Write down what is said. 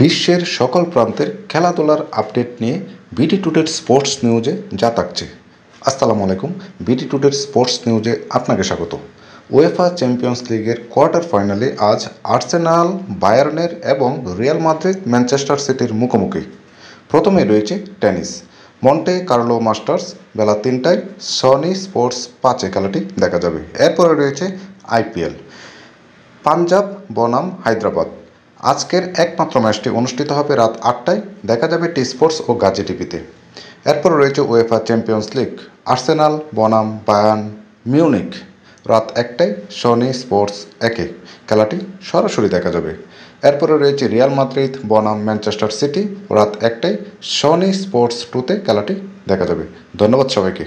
বিশ্বের সকল প্রান্তের খেলাধুলার আপডেট নিয়ে বিটি টুডের স্পোর্টস নিউজে যা থাকছে। আসসালামু আলাইকুম, বিটি টুডের স্পোর্টস নিউজে আপনাকে স্বাগত। উয়েফা চ্যাম্পিয়ন্স লিগের কোয়ার্টার ফাইনালে আজ আর্সেনাল বায়ার্নের এবং রিয়াল মাদ্রিদ ম্যানচেস্টার সিটির মুখোমুখি। প্রথমে রয়েছে টেনিস। মন্টে কার্লো মাস্টার্স বেলা ৩টায় সনি স্পোর্টস ৫ খেলাটি দেখা যাবে। এরপরে রয়েছে আইপিএল, পাঞ্জাব বনাম হায়দ্রাবাদ। আজকের একমাত্র ম্যাচটি অনুষ্ঠিত হবে রাত ৮টায়, দেখা যাবে টি স্পোর্টস ও গাজী টিভিতে। এরপর রয়েছে উয়েফা চ্যাম্পিয়ন্স লিগ, আর্সেনাল বনাম বায়ার্ন মিউনিক। রাত ১টায় সনি স্পোর্টস ১-এ খেলাটি সরাসরি দেখা যাবে। এরপরে রয়েছে রিয়াল মাদ্রিদ বনাম ম্যানচেস্টার সিটি, রাত ১টায় সনি স্পোর্টস 2-তে খেলাটি দেখা যাবে। ধন্যবাদ সবাইকে।